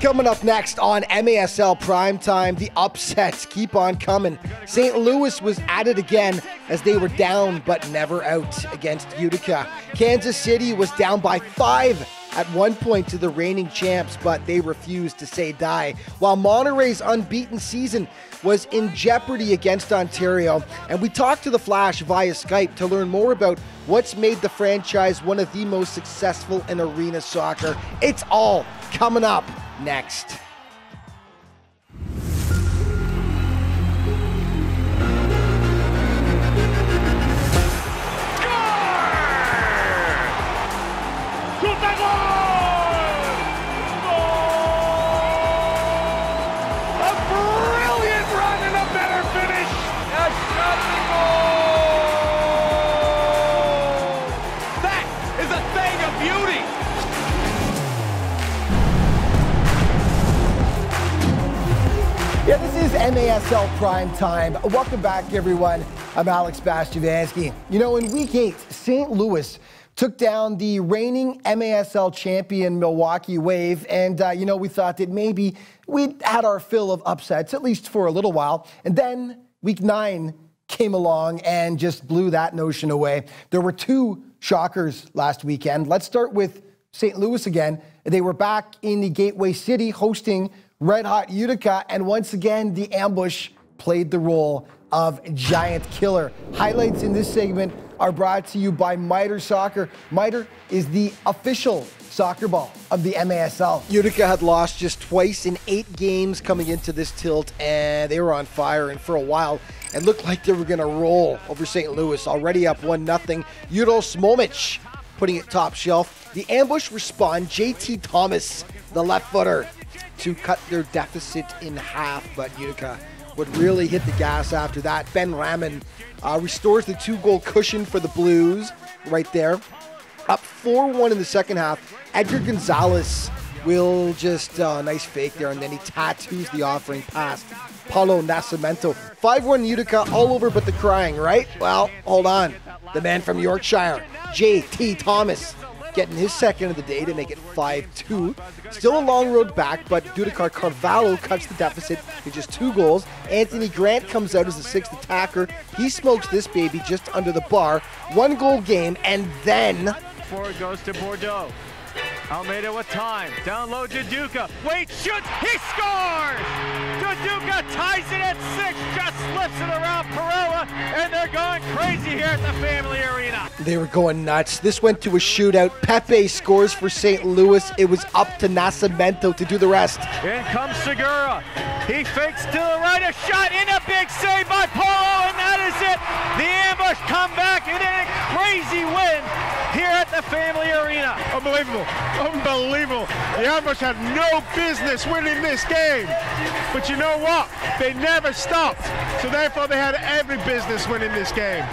Coming up next on MASL Primetime, the upsets keep on coming. St. Louis was at it again as they were down but never out against Utica. Kansas City was down by 5 at one point to the reigning champs, but they refused to say die. While Monterey's unbeaten season was in jeopardy against Ontario, and we talked to The Flash via Skype to learn more about what's made the franchise one of the most successful in arena soccer. It's all coming up next. Yeah, this is MASL Primetime. Welcome back, everyone. I'm Alex Bastianowski. You know, in Week 8, St. Louis took down the reigning MASL champion Milwaukee Wave, and, you know, we thought that maybe we'd had our fill of upsets, at least for a little while. And then Week 9 came along and just blew that notion away. There were two shockers last weekend. Let's start with St. Louis again. They were back in the Gateway City hosting Red Hot Utica, and once again, the ambush played the role of giant killer. Highlights in this segment are brought to you by Mitre Soccer. Mitre is the official soccer ball of the MASL. Utica had lost just twice in 8 games coming into this tilt, and they were on fire, and for a while, it looked like they were going to roll over St. Louis, already up 1-0. Uros Smoljic putting it top shelf. The ambush respond, JT Thomas, the left footer, to cut their deficit in half, but Utica would really hit the gas after that. Ben Ramon restores the 2-goal cushion for the Blues right there. Up 4-1 in the second half. Edgar Gonzalez will just, nice fake there, and then he tattoos the offering pass. Paulo Nascimento. 5-1 Utica all over but the crying, right? Well, hold on. The man from Yorkshire, JT Thomas, getting his second of the day to make it 5-2. Still a long road back, but Dutacar Carvalho cuts the deficit to just 2 goals. Anthony Grant comes out as the 6th attacker. He smokes this baby just under the bar. 1-goal game, and then forward goes to Bordeaux. Almeida with time. Down low, Duduka. Wait, shoots. He scores! Duduka ties it at 6, just slips it around Perala, and they're going crazy here at the Family Arena. They were going nuts. This went to a shootout. Pepe scores for St. Louis. It was up to Nascimento to do the rest. In comes Segura. He fakes to the right, a shot, in a big save by Paulo, and that is it. The ambush come back, and then a crazy win here at the Family Arena. Unbelievable. Unbelievable. The ambush had no business winning this game. But you know what? They never stopped. So therefore, they had every business winning this game.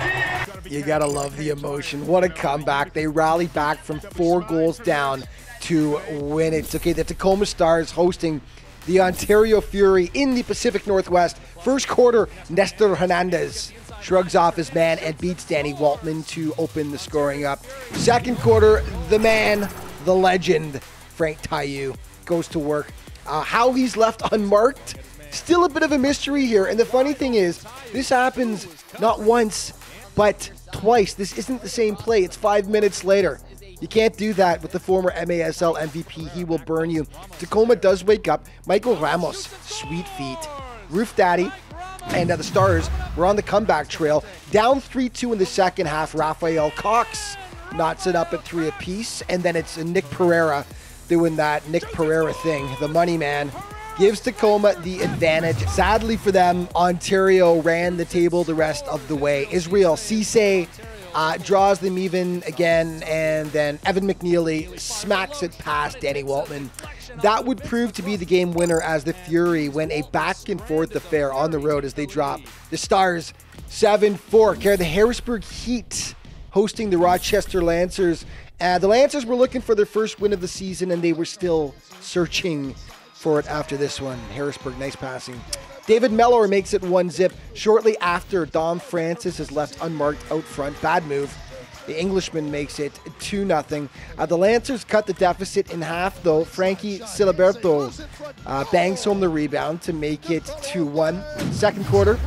You gotta love the emotion. What a comeback. They rallied back from 4 goals down to win it. Okay, the Tacoma Stars hosting the Ontario Fury in the Pacific Northwest. First quarter, Nestor Hernandez shrugs off his man and beats Danny Waltman to open the scoring up. Second quarter, the man, the legend, Frank Taiyu, goes to work. How he's left unmarked, still a bit of a mystery here. And the funny thing is, this happens not once, but twice. This isn't the same play. It's 5 minutes later. You can't do that with the former MASL MVP. He will burn you. Tacoma does wake up. Michael Ramos, sweet feet. Roof Daddy and the Stars were on the comeback trail. Down 3-2 in the second half. Raphael Cox knots it up at 3 apiece, and then it's Nick Pereira doing that Nick Pereira thing. The money man gives Tacoma the advantage. Sadly for them, Ontario ran the table the rest of the way. Israel Cisse draws them even again, and then Evan McNeely smacks it past Danny Waltman. That would prove to be the game winner as the Fury win a back-and-forth affair on the road as they drop the Stars 7-4. Care the Harrisburg Heat hosting the Rochester Lancers. The Lancers were looking for their first win of the season, and they were still searching for it after this one. Harrisburg, nice passing. David Mellor makes it 1-0. Shortly after, Dom Francis is left unmarked out front. Bad move. The Englishman makes it 2-0. The Lancers cut the deficit in half, though. Frankie Siliberto bangs home the rebound to make it 2-1. Second quarter,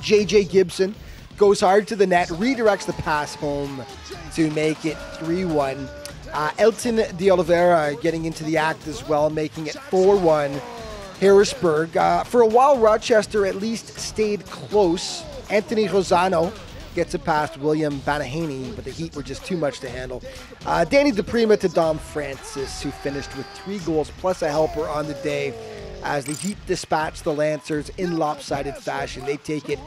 J.J. Gibson goes hard to the net, redirects the pass home to make it 3-1. Elton de Oliveira getting into the act as well, making it 4-1. Harrisburg. For a while, Rochester at least stayed close. Anthony Rosano gets it past William Banaheny, but the Heat were just too much to handle. Danny DePrima to Dom Francis, who finished with 3 goals plus a helper on the day as the Heat dispatched the Lancers in lopsided fashion. They take it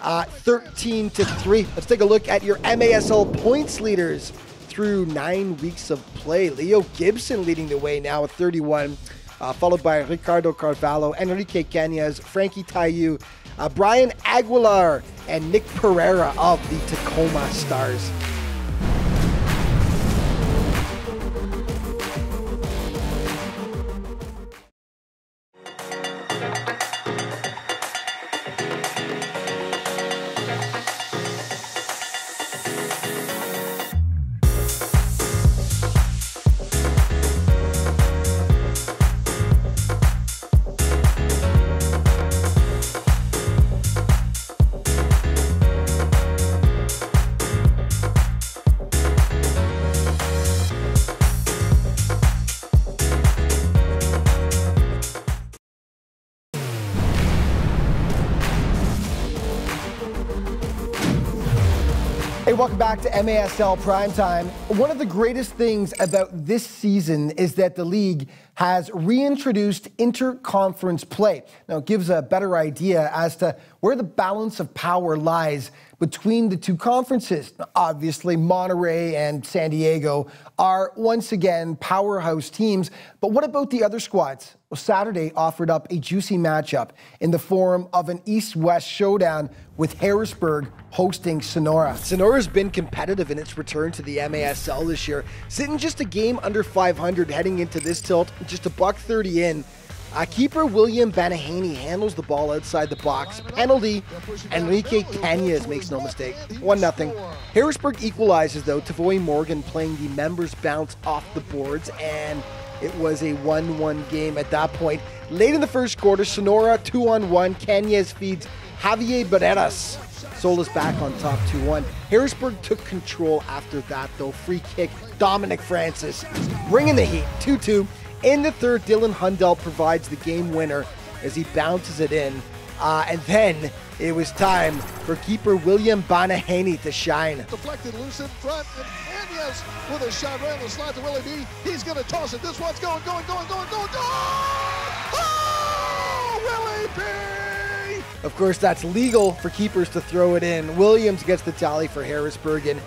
13-3. Let's take a look at your MASL points leaders through 9 weeks of play. Leo Gibson leading the way now at 31, followed by Ricardo Carvalho, Enrique Cañas, Frankie Taiyu, Brian Aguilar, and Nick Pereira of the Tacoma Stars. Welcome back to MASL Primetime. One of the greatest things about this season is that the league has reintroduced interconference play. Now, it gives a better idea as to where the balance of power lies between the two conferences. Now, obviously, Monterey and San Diego are once again powerhouse teams, but what about the other squads? Well, Saturday offered up a juicy matchup in the form of an East-West showdown with Harrisburg hosting Sonora. Sonora's been competitive in its return to the MASL this year, sitting just a game under 500 heading into this tilt, just a $1.30 in. Keeper William Banaheny handles the ball outside the box. Penalty, Enrique Cañas makes no mistake. 1-0. Harrisburg equalizes, though. Tavoy Morgan playing the members bounce off the boards, and it was a 1-1 game at that point. Late in the first quarter, Sonora 2-on-1. Cañas feeds Javier Barreras. Solis back on top 2-1. Harrisburg took control after that, though. Free kick, Dominic Francis bringing the heat, 2-2. In the third, Dylan Hundell provides the game winner as he bounces it in. And then it was time for keeper William Banaheny to shine. Deflected loose in front, and Cañas with a shot right on the slot to Willie B. He's going to toss it. This one's going. Oh, Willie B! Of course, that's legal for keepers to throw it in. Williams gets the tally for Harrisburg, and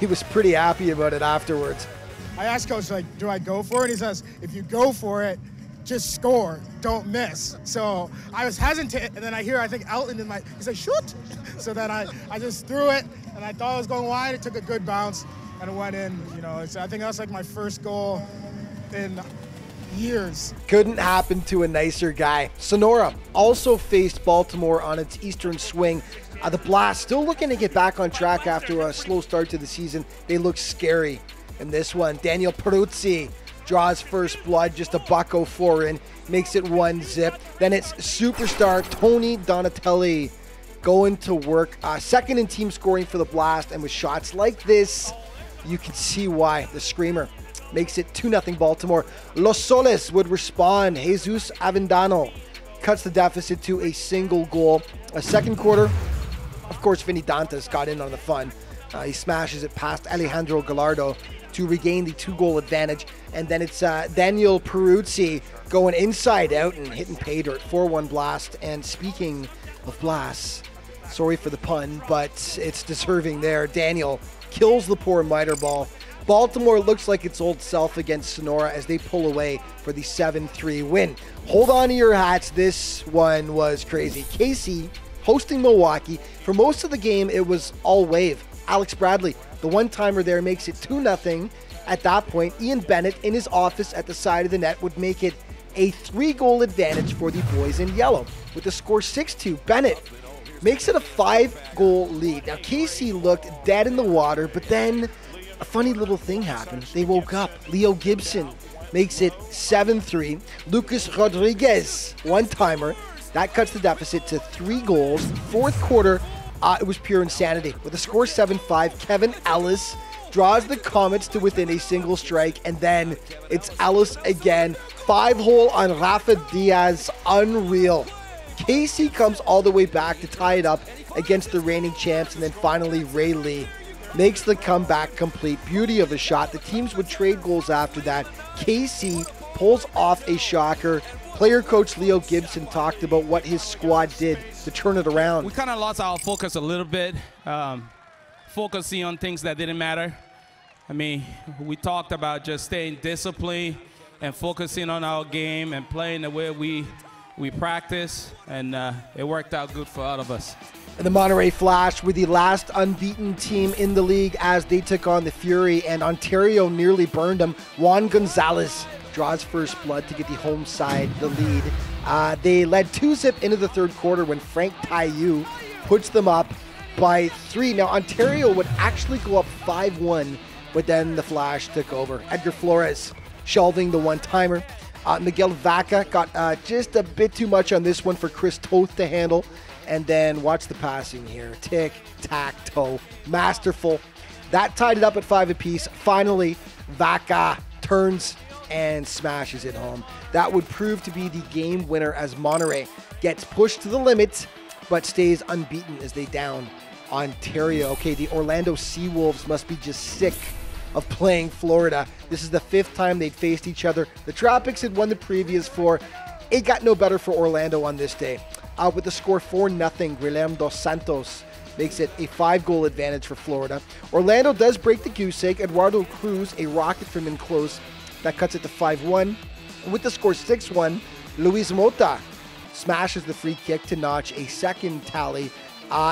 he was pretty happy about it afterwards. I asked Coach, like, do I go for it? He says, if you go for it, just score, don't miss. So I was hesitant, and then I hear, I think, Elton, and he's like, shoot. So then I just threw it, and I thought it was going wide. It took a good bounce, and it went in. You know, I think that's like my first goal in years. Couldn't happen to a nicer guy. Sonora also faced Baltimore on its eastern swing. The Blast still looking to get back on track after a slow start to the season. They look scary. And this one, Daniel Peruzzi draws first blood, just a $1.04 in, makes it 1-0. Then it's superstar Tony Donatelli going to work. Second in team scoring for the Blast, and with shots like this, you can see why. The Screamer makes it 2-0 Baltimore. Los Soles would respond. Jesus Avendano cuts the deficit to a single goal. A second quarter, of course, Vinny Dantas got in on the fun. He smashes it past Alejandro Gallardo to regain the 2-goal advantage. And then it's Daniel Peruzzi going inside out and hitting pay dirt, 4-1 Blast. And speaking of Blast, sorry for the pun, but it's deserving there. Daniel kills the poor miter ball. Baltimore looks like its old self against Sonora as they pull away for the 7-3 win. Hold on to your hats. This one was crazy. Casey hosting Milwaukee. For most of the game, it was all wave. Alex Bradley, the one-timer there, makes it 2-0. At that point, Ian Bennett in his office at the side of the net would make it a 3-goal advantage for the boys in yellow. With the score 6-2, Bennett makes it a 5-goal lead. Now, Casey looked dead in the water, but then a funny little thing happened. They woke up. Leo Gibson makes it 7-3. Lucas Rodriguez, one-timer. That cuts the deficit to 3 goals. Fourth quarter, it was pure insanity. With a score 7-5, Kevin Ellis draws the Comets to within a single strike, and then it's Ellis again. 5-hole on Rafa Diaz, unreal. Casey comes all the way back to tie it up against the reigning champs, and then finally Ray Lee makes the comeback complete. Beauty of a shot. The teams would trade goals after that. Casey pulls off a shocker. Player coach Leo Gibson talked about what his squad did to turn it around. We kind of lost our focus a little bit, focusing on things that didn't matter. I mean, we talked about just staying disciplined and focusing on our game and playing the way we practice, and it worked out good for all of us. And the Monterey Flash were the last unbeaten team in the league as they took on the Fury, and Ontario nearly burned them. Juan Gonzalez draws first blood to get the home side the lead. They led 2-zip into the third quarter when Frank Taiyu puts them up by 3. Now, Ontario would actually go up 5-1, but then the Flash took over. Edgar Flores shelving the one-timer. Miguel Vaca got just a bit too much on this one for Chris Toth to handle. And then watch the passing here. Tick, tack, toe. Masterful. That tied it up at 5 apiece. Finally, Vaca turns and smashes it home. That would prove to be the game winner as Monterey gets pushed to the limit, but stays unbeaten as they down Ontario. Okay, the Orlando Seawolves must be just sick of playing Florida. This is the 5th time they'd faced each other. The Tropics had won the previous 4. It got no better for Orlando on this day. With the score 4-0, Guilherme Dos Santos makes it a 5-goal advantage for Florida. Orlando does break the goose egg. Eduardo Cruz, a rocket from in close. That cuts it to 5-1. With the score 6-1, Luis Mota smashes the free kick to notch a 2nd tally.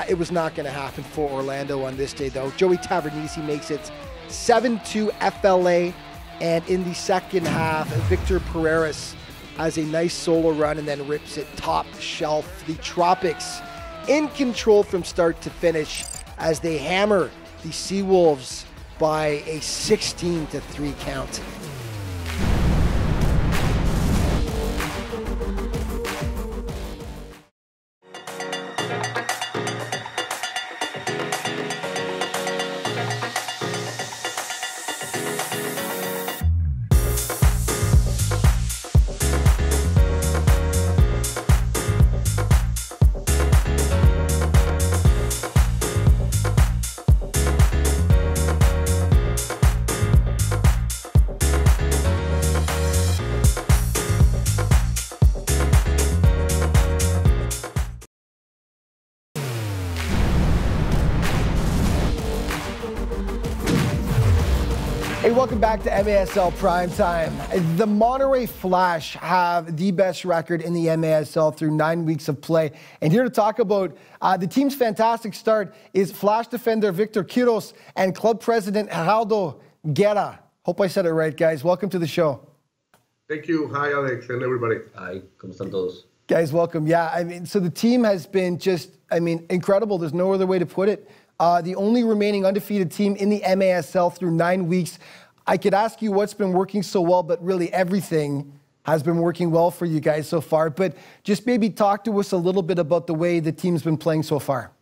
It was not going to happen for Orlando on this day, though. Joey Tavernisi makes it 7-2 FLA, and in the second half, Victor Pereiras has a nice solo run and then rips it top shelf. The Tropics in control from start to finish as they hammer the Seawolves by a 16-3 count. Welcome back to MASL Primetime. The Monterey Flash have the best record in the MASL through 9 weeks of play. And here to talk about the team's fantastic start is Flash defender Victor Quiros and club president Geraldo Guerra. Hope I said it right, guys. Welcome to the show. Thank you. Hi, Alex, and everybody. Hi, ¿cómo están todos? Guys, welcome. Yeah, I mean, so the team has been just, I mean, incredible. There's no other way to put it. The only remaining undefeated team in the MASL through 9 weeks. I could ask you what's been working so well, but really everything has been working well for you guys so far. But just maybe talk to us a little bit about the way the team's been playing so far.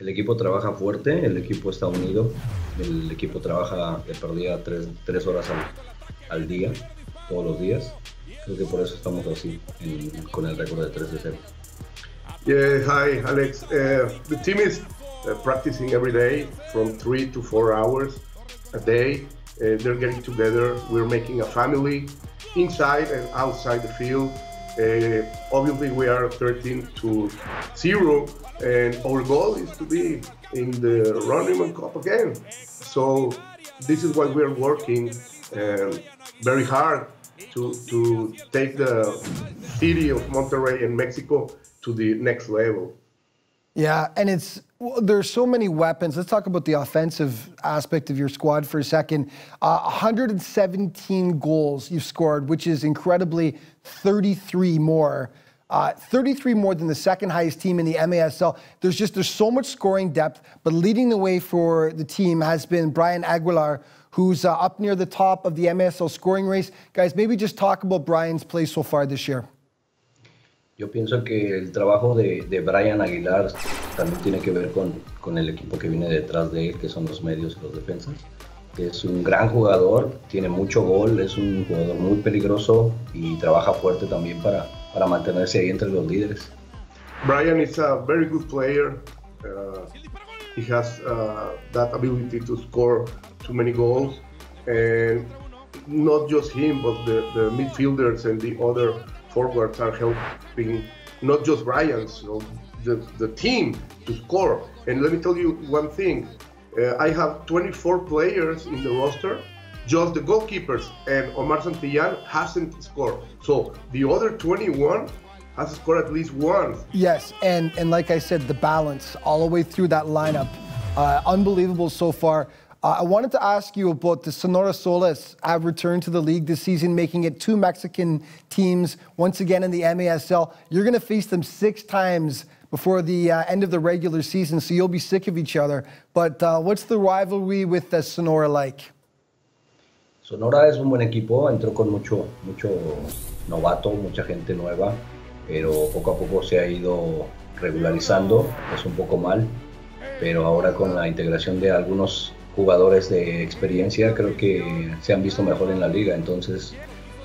El equipo trabaja fuerte, el equipo está unido, el equipo trabaja de perdida tres horas al día, todos los días. Creo que por eso estamos así, con el récord de 3-0. Yeah, hi, Alex. The team is practicing every day from 3 to 4 hours a day. They're getting together, we're making a family inside and outside the field. Obviously we are 13-0 and our goal is to be in the Ronnieman Cup again. So this is why we are working very hard to take the city of Monterrey and Mexico to the next level. Yeah, and it's, well, there's so many weapons. Let's talk about the offensive aspect of your squad for a second. 117 goals you've scored, which is incredibly 33 more 33 more than the second highest team in the MASL. There's so much scoring depth, but leading the way for the team has been Brian Aguilar, who's up near the top of the MASL scoring race. Guys, maybe just talk about Brian's play so far this year. Yo pienso que el trabajo de Brian Aguilar también tiene que ver con el equipo que viene detrás de él, que son los medios y los defensas. Es un gran jugador, tiene mucho gol, es un jugador muy peligroso y trabaja fuerte también para mantenerse ahí entre los líderes. Brian is a very good player. He has that ability to score too many goals, and not just him, but the midfielders and the other forwards are helping not just Brian's, you know, the team to score. And let me tell you one thing, I have 24 players in the roster, just the goalkeepers, and Omar Santillan hasn't scored. So the other 21 has scored at least once. Yes, and like I said, the balance all the way through that lineup, unbelievable so far. I wanted to ask you about the Sonora Soles have returned to the league this season, making it 2 Mexican teams once again in the MASL. You're going to face them 6 times before the end of the regular season, so you'll be sick of each other. But what's the rivalry with Sonora like? Sonora es un buen equipo, entró con mucho novato, mucha gente nueva, pero poco a poco se ha ido regularizando, es un poco mal, pero ahora con la integración de algunos jugadores de experiencia, creo que se han visto mejor en la liga. Entonces,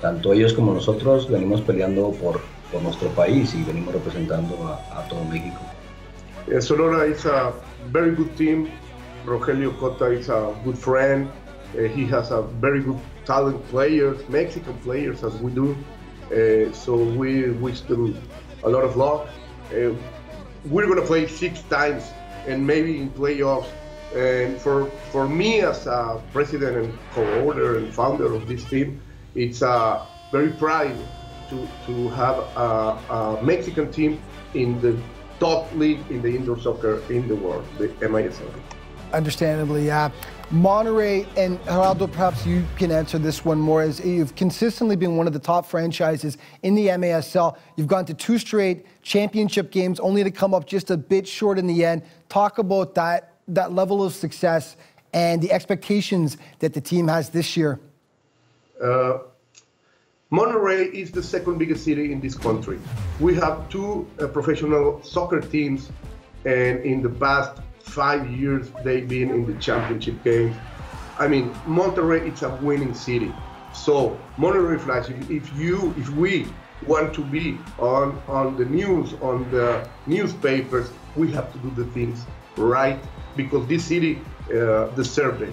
tanto ellos como nosotros venimos peleando por nuestro país y venimos representando a todo México. Sonora is a very good team. Rogelio Cota is a good friend. He has a very good talent players, Mexican players as we do. So we wish them a lot of luck. We're going to play 6 times and maybe in playoffs. And for me as a president and co-owner and founder of this team, it's very proud to have a Mexican team in the top league in the indoor soccer in the world, the MASL. Understandably, yeah. Monterey, and Geraldo, perhaps you can answer this one more, as you've consistently been one of the top franchises in the MASL. You've gone to 2 straight championship games, only to come up just a bit short in the end. Talk about that level of success and the expectations that the team has this year. Monterey is the 2nd biggest city in this country. We have 2 professional soccer teams, and in the past 5 years they've been in the championship games. I mean, Monterey is a winning city. So Monterey Flash, if we want to be on the news, on the newspapers, we have to do the things right, because this city deserves it.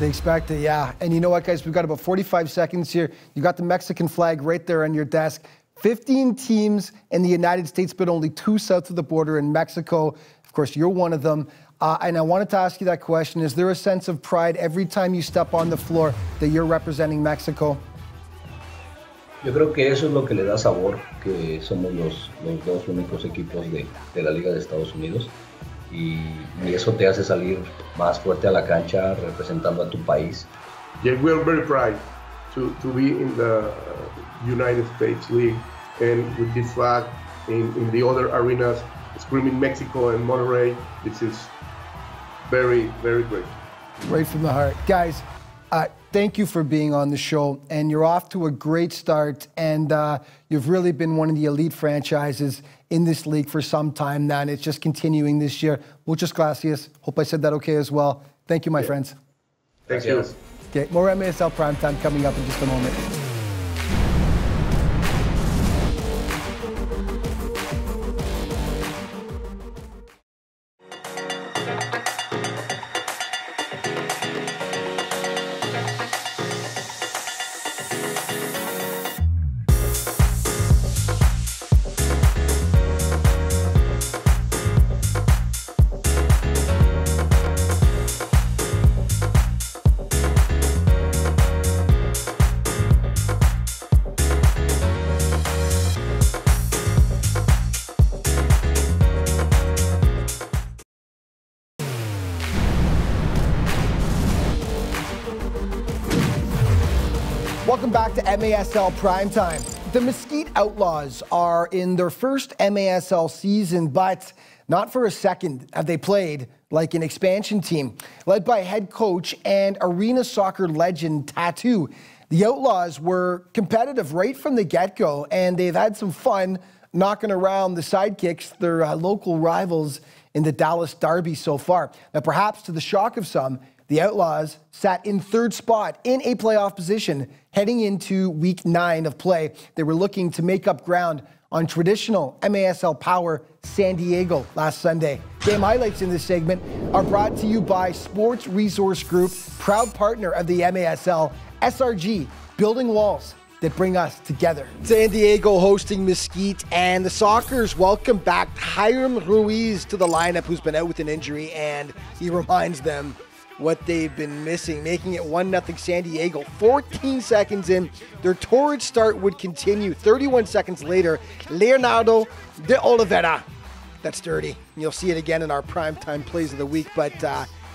They expect it, yeah. And you know what, guys, we've got about 45 seconds here. You got the Mexican flag right there on your desk. 15 teams in the United States, but only 2 south of the border in Mexico. Of course, you're one of them. And I wanted to ask you that question. Is there a sense of pride every time you step on the floor that you're representing Mexico? Yo creo que eso es lo que le da sabor, que somos los 2 únicos equipos de la Liga de Estados Unidos. Y eso te hace salir más fuerte a la cancha representando a tu país. Yeah, we are very proud to be in the United States League, and with this flag in the other arenas, screaming Mexico and Monterey. This is very, very great. Right from the heart. Guys, thank you for being on the show, and you're off to a great start, and you've really been one of the elite franchises in this league for some time now, and it's just continuing this year. Muchas gracias. Hope I said that okay as well. Thank you, my friends. Thanks, guys. Okay, more MASL Primetime coming up in just a moment. Welcome back to MASL Primetime. The Mesquite Outlaws are in their first MASL season, but not for a second have they played like an expansion team. Led by head coach and arena soccer legend Taiyu, the Outlaws were competitive right from the get-go, and they've had some fun knocking around the sidekicks, their local rivals in the Dallas Derby so far. Now, perhaps to the shock of some, the Outlaws sat in third spot in a playoff position heading into week 9 of play. They were looking to make up ground on traditional MASL power San Diego last Sunday. Game highlights in this segment are brought to you by Sports Resource Group, proud partner of the MASL, SRG, building walls that bring us together. San Diego hosting Mesquite, and the Soccers welcome back Hiram Ruiz to the lineup, who's been out with an injury, and he reminds them what they've been missing, making it 1-0 San Diego. 14 seconds in, their torrid start would continue. 31 seconds later, Leonardo de Oliveira. That's dirty. You'll see it again in our primetime plays of the week, but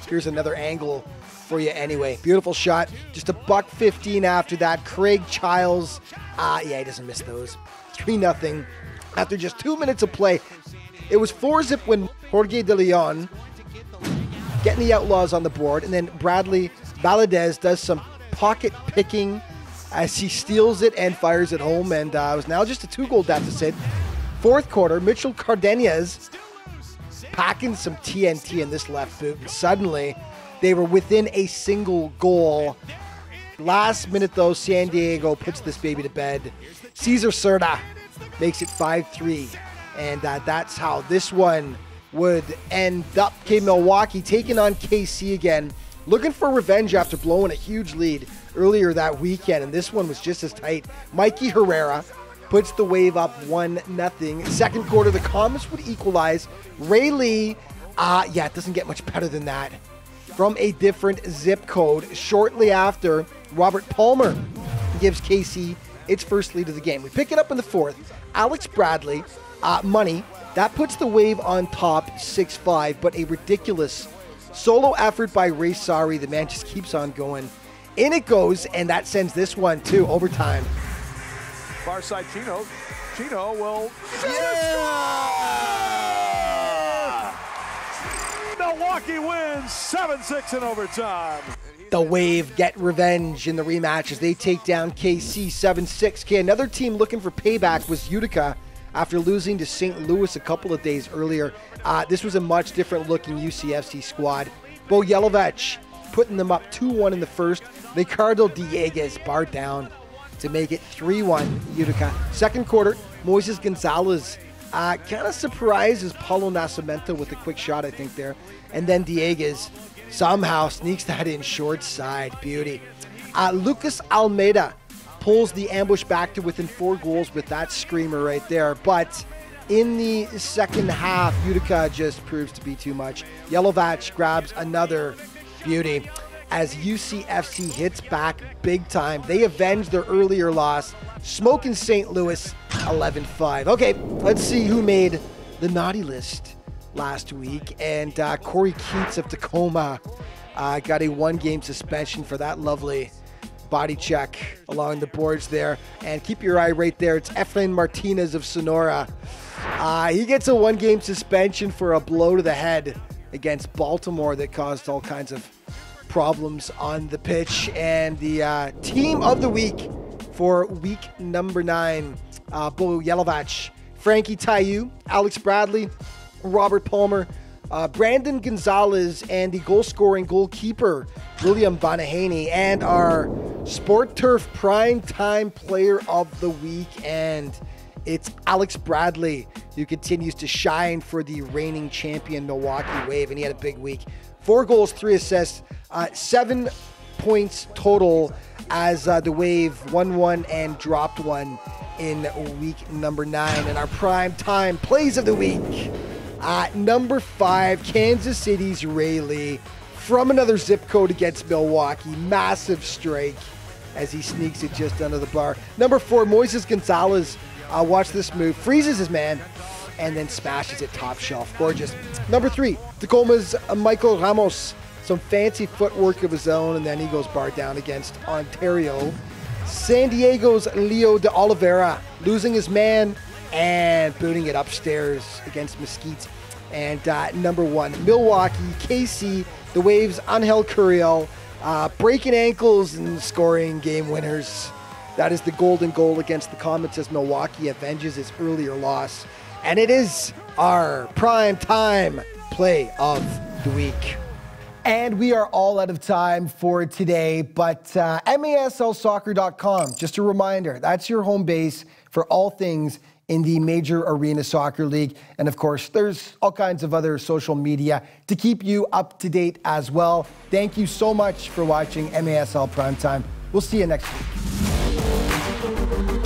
here's another angle for you anyway. Beautiful shot. Just a $1.15 after that. Craig Childs. Yeah, he doesn't miss those. 3-0 after just 2 minutes of play. It was 4-zip when Jorge de Leon getting the Outlaws on the board, and then Bradley Valadez does some pocket picking as he steals it and fires it home, and it was now just a 2-goal deficit. Fourth quarter, Mitchell Cardenas packing some TNT in this left boot, and suddenly they were within a single goal. Last minute, though, San Diego puts this baby to bed. Cesar Cerda makes it 5-3, and that's how this one would end up. Okay, Milwaukee taking on KC again, looking for revenge after blowing a huge lead earlier that weekend, and this one was just as tight. Mikey Herrera puts the Wave up 1-0. Second quarter, the Comets would equalize. Ray Lee, yeah, it doesn't get much better than that. From a different zip code, shortly after, Robert Palmer gives KC its first lead of the game. We pick it up in the fourth. Alex Bradley, money. That puts the Wave on top 6-5, but a ridiculous solo effort by Ray Sari. The man just keeps on going. In it goes, and that sends this one to overtime. Far side Chino. Chino will... Yeah! Milwaukee wins 7-6 in overtime. The Wave get revenge in the rematch as they take down KC 7-6. Okay, another team looking for payback was Utica, after losing to St. Louis a couple of days earlier. This was a much different looking UCFC squad. Bo Jelovec putting them up 2-1 in the first. Ricardo Diegues barred down to make it 3-1 Utica. Second quarter, Moises Gonzalez kind of surprises Paulo Nascimento with a quick shot, I think, there. And then Diegues somehow sneaks that in short side. Beauty. Lucas Almeida pulls the ambush back to within 4 goals with that screamer right there. But in the second half, Utica just proves to be too much. Jelovec grabs another beauty as UCFC hits back big time. They avenge their earlier loss, smoking St. Louis 11-5. Okay, let's see who made the naughty list last week. And Corey Keats of Tacoma got a 1-game suspension for that lovely body check along the boards there. And keep your eye right there. It's Efrain Martinez of Sonora. He gets a 1-game suspension for a blow to the head against Baltimore that caused all kinds of problems on the pitch. And the team of the week for week 9, Bo Jelovec, Frankie Taiyu, Alex Bradley, Robert Palmer, Brandon Gonzalez, and the goal-scoring goalkeeper, William Banaheny, and our Sport Turf Primetime Player of the Week. And it's Alex Bradley, who continues to shine for the reigning champion Milwaukee Wave, and he had a big week. 4 goals, 3 assists, 7 points total as the Wave won 1 and dropped 1 in week 9. And our Primetime Plays of the Week. Number 5, Kansas City's Ray Lee from another zip code against Milwaukee. Massive strike as he sneaks it just under the bar. Number 4, Moises Gonzalez. Watch this move. Freezes his man and then smashes it top shelf. Gorgeous. Number 3, Tacoma's Michael Ramos. Some fancy footwork of his own, and then he goes bar down against Ontario. San Diego's Leo de Oliveira losing his man and booting it upstairs against Mesquite. And number one, Milwaukee, KC, the Waves, Angel Carrillo, breaking ankles and scoring game winners. That is the golden goal against the Comets as Milwaukee avenges its earlier loss. And it is our prime time play of the week. And we are all out of time for today, but MASLsoccer.com, just a reminder, that's your home base for all things in the Major Arena Soccer League. And of course, there's all kinds of other social media to keep you up to date as well. Thank you so much for watching MASL Primetime. We'll see you next week.